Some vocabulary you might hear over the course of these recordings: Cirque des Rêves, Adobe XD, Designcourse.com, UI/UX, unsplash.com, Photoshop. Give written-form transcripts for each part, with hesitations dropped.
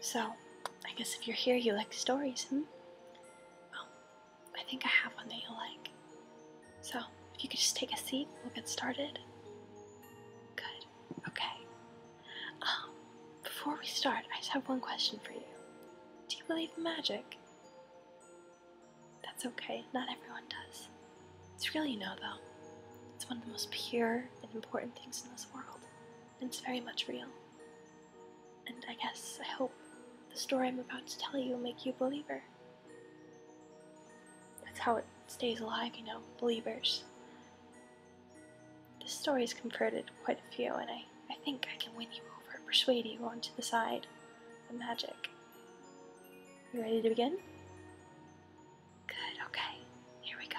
So, I guess if you're here, you like stories, Well, I think I have one that you'll like. So, if you could just take a seat, we'll get started. Good. Okay. Before we start, I just have one question for you. Do you believe in magic? That's okay. Not everyone does. It's really no, though. It's one of the most pure and important things in this world. And it's very much real. And I guess I hope the story I'm about to tell you will make you a believer. That's how it stays alive, you know, believers. This story's converted quite a few, and I think I can win you over, persuade you onto the side of magic. You ready to begin? Good, okay. Here we go.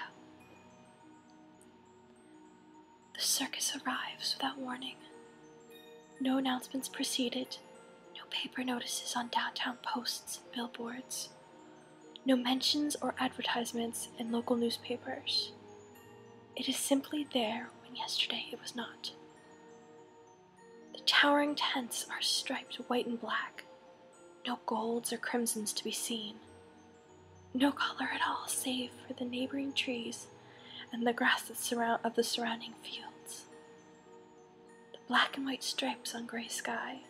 The circus arrives without warning. No announcements preceded. No paper notices on downtown posts and billboards. No mentions or advertisements in local newspapers. It is simply there when yesterday it was not. The towering tents are striped white and black. No golds or crimsons to be seen. No color at all save for the neighboring trees and the grass of the surrounding fields. The black and white stripes on gray sky.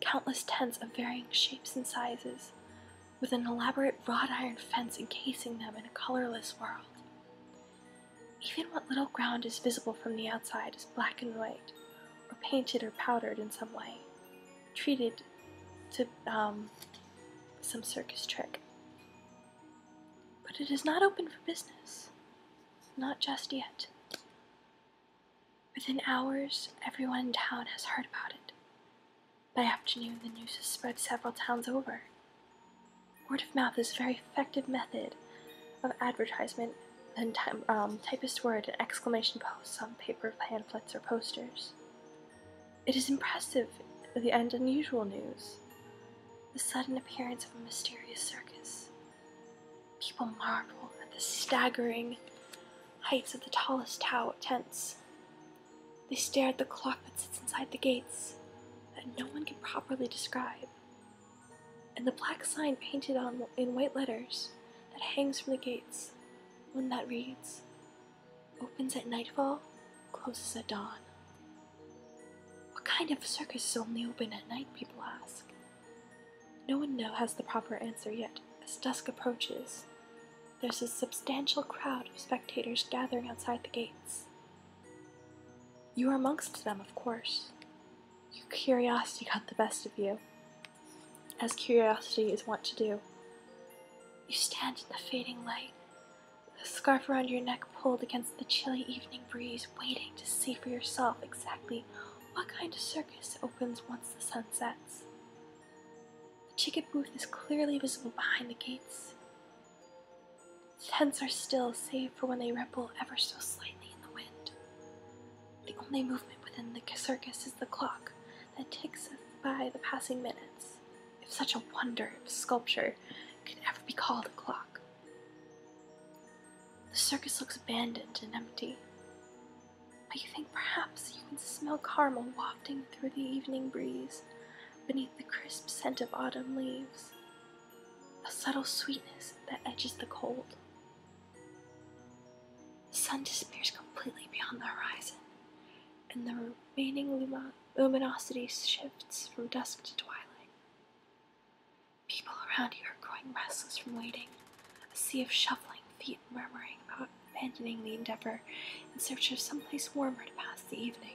Countless tents of varying shapes and sizes, with an elaborate wrought iron fence encasing them in a colorless world. Even what little ground is visible from the outside is black and white, or painted or powdered in some way, treated to some circus trick. But it is not open for business, not just yet. Within hours, everyone in town has heard about it. By afternoon, the news has spread several towns over. Word of mouth is a very effective method of advertisement and typist word and exclamation posts on paper pamphlets or posters. It is impressive and unusual news, the sudden appearance of a mysterious circus. People marvel at the staggering heights of the tallest tents. They stare at the clock that sits inside the gates, that no one can properly describe, and the black sign painted on in white letters that hangs from the gates, one that reads, "Opens at nightfall, closes at dawn." What kind of circus is only open at night, people ask. No one has the proper answer yet. As dusk approaches, there's a substantial crowd of spectators gathering outside the gates. You are amongst them, of course. Your curiosity got the best of you, as curiosity is wont to do. You stand in the fading light, the scarf around your neck pulled against the chilly evening breeze, waiting to see for yourself exactly what kind of circus opens once the sun sets. The ticket booth is clearly visible behind the gates. The tents are still, save for when they ripple ever so slightly in the wind. The only movement within the circus is the clock that ticks by the passing minutes, if such a wonder of sculpture could ever be called a clock. The circus looks abandoned and empty, but you think perhaps you can smell caramel wafting through the evening breeze beneath the crisp scent of autumn leaves, a subtle sweetness that edges the cold. The sun disappears completely beyond the horizon, and the remaining luminosity shifts from dusk to twilight. People around you are growing restless from waiting, a sea of shuffling feet murmuring about abandoning the endeavor in search of someplace warmer to pass the evening.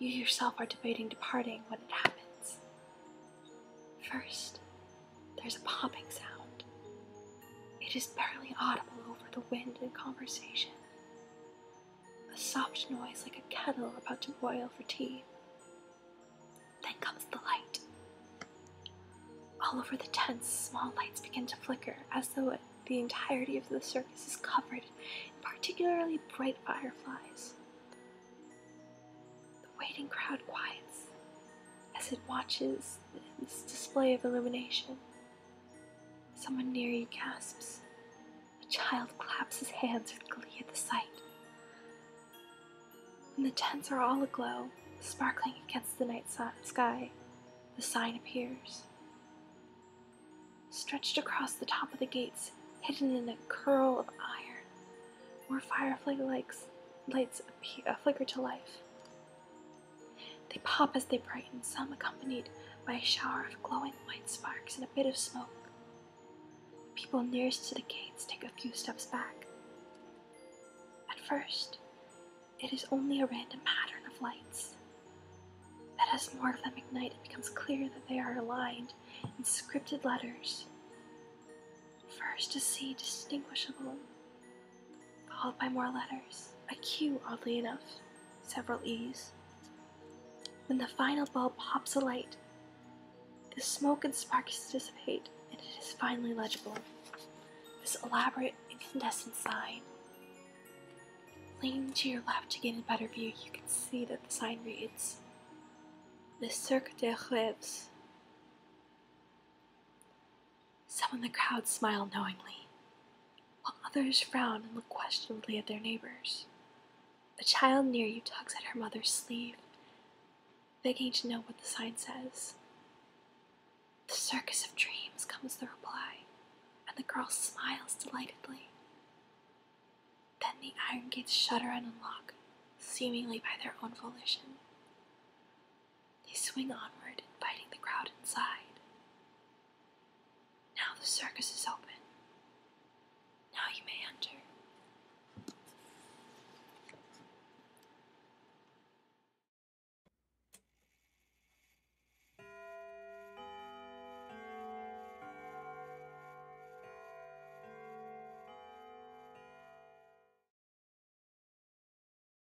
You yourself are debating departing when it happens. First, there's a popping sound. It is barely audible over the wind and conversation. A soft noise like a kettle about to boil for tea. Then comes the light. All over the tents, small lights begin to flicker, as though the entirety of the circus is covered in particularly bright fireflies. The waiting crowd quiets as it watches this display of illumination. Someone near you gasps. A child claps his hands with glee at the sight. When the tents are all aglow, sparkling against the night sky, the sign appears, stretched across the top of the gates, hidden in a curl of iron, where firefly lights flicker to life. They pop as they brighten, some accompanied by a shower of glowing white sparks and a bit of smoke. The people nearest to the gates take a few steps back. At first, it is only a random pattern of lights, but as more of them ignite, it becomes clear that they are aligned in scripted letters. First a C distinguishable, followed by more letters, a Q oddly enough, several E's. When the final bulb pops alight, the smoke and sparks dissipate, and it is finally legible. This elaborate incandescent sign. Leaning to your left to get a better view, you can see that the sign reads, "The Cirque des Rêves." Some in the crowd smile knowingly, while others frown and look questioningly at their neighbors. A child near you tugs at her mother's sleeve, begging to know what the sign says. "The circus of dreams," comes the reply, and the girl smiles delightedly. Then the iron gates shudder and unlock, seemingly by their own volition. They swing onward, inviting the crowd inside. Now the circus is open. Now you may enter.